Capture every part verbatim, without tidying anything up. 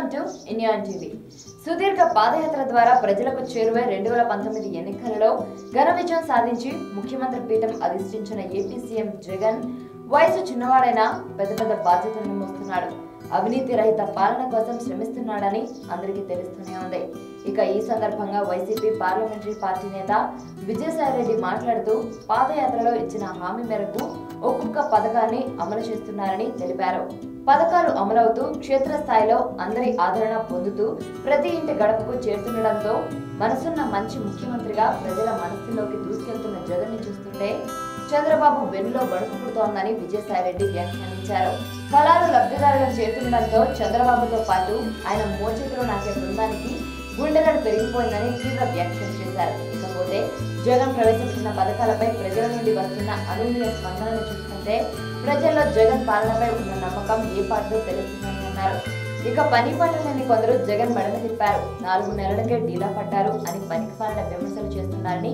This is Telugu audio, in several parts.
Welcome to Indian T V. Sudhirga Padayatra Dwara Prajalaku Cheruve రెండు వేల పంతొమ్మిది ఎన్నికలలో ఘన విజయం సాధించి ముఖ్యమంత్రి పీఠం అధిష్టించిన ఏపీ సీఎం జగన్ వయసు చిన్నవాడైనా పెద్ద పెద్ద బాధ్యతలను మోస్తున్నాడు. అవినీతి రహిత పాలన కోసం శ్రమిస్తున్నాడని అందరికీ తెలుస్తూనే ఉంది. ఇక ఈ సందర్భంగా వైసీపీ పార్లమెంటరీ పార్టీ నేత విజయసాయి రెడ్డి మాట్లాడుతూ పాదయాత్రలో ఇచ్చిన హామీ మేరకు ఒక్కొక్క పథకాన్ని అమలు చేస్తున్నారని తెలిపారు. పథకాలు అమలవుతూ క్షేత్రస్థాయిలో అందరి ఆదరణ పొందుతూ ప్రతి ఇంటి గడపకు చేరుతుండడంతో మనసున్న మంచి ముఖ్యమంత్రిగా ప్రజల మనస్సులోకి దూసుకెళ్తున్న జగన్ ని చూస్తుంటే చంద్రబాబు వెన్నులో వణుకు పుడుతోందని విజయసాయి రెడ్డి వ్యాఖ్యానించారు. ఫలాలు లబ్ధిదారులకు చేరుతుండడంతో చంద్రబాబుతో పాటు ఆయన మోచేతులు నాకే బృందానికి గుండెలను పెరిగిపోయిందని తీవ్ర వ్యాఖ్యలు చేశారు. ఇకపోతే జగన్ ప్రవేశపెట్టిన పథకాలపై ప్రజల నుండి వస్తున్న అనుకూల స్పందనను చూస్తుంటే ప్రజల్లో జగన్ పాలనపై ఉన్న నమ్మకం ఏ పార్టీలో తెలుస్తుందని అన్నారు. ఇక పని పట్టలేని కొందరు జగన్ మెడలు తిప్పారు, నాలుగు నెలలకే డీలా పట్టారు అని పనికి పాలన విమర్శలు చేస్తున్నారని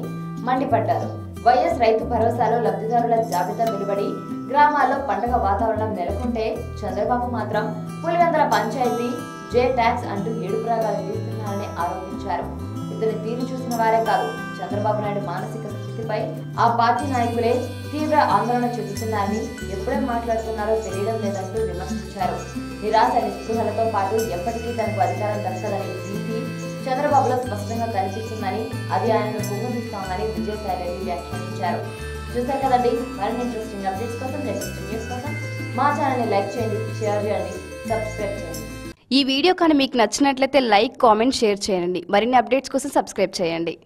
మండిపడ్డారు. వైఎస్ రైతు భరోసాలో లబ్ధిదారుల జాబితా వెలువడి గ్రామాల్లో పండుగ వాతావరణం నెలకొంటే చంద్రబాబు మాత్రం పులివెందల పంచాయతీ జే ట్యాక్స్ అంటూ ఏడుపురాగాలు తీస్తున్నారని ఆరోపించారు. ఇతని తీరు చూసిన వారే కాదు, చంద్రబాబు నాయుడు మానసిక స్థితిపై ఆ పార్టీ నాయకులే తీవ్ర ఆందోళన చెందుతున్నారని, ఎప్పుడే మాట్లాడుతున్నారో తెలియడం లేదంటూ విమర్శించారు. నిరాశ నిస్పృహలతో పాటు ఎప్పటికీ తనకు అధికారం దక్కదనే భీతి చంద్రబాబులో స్పష్టంగా కనిపిస్తుందని, అది ఆయనను కుమ్మరిస్తోందని విజయసాయి రెడ్డి వ్యాఖ్యానించారు. చూశారు కదండి, మరిన్ని ఇంట్రెస్టింగ్ అప్డేట్స్ కోసం లేటెస్ట్ న్యూస్ కోసం మా ఛానల్ని లైక్ చేయండి, షేర్ చేయండి, సబ్స్క్రైబ్ చేయండి. ఈ వీడియో కానీ మీకు నచ్చినట్లయితే లైక్, కామెంట్, షేర్ చేయండి. మరిన్ని అప్డేట్స్ కోసం సబ్స్క్రైబ్ చేయండి.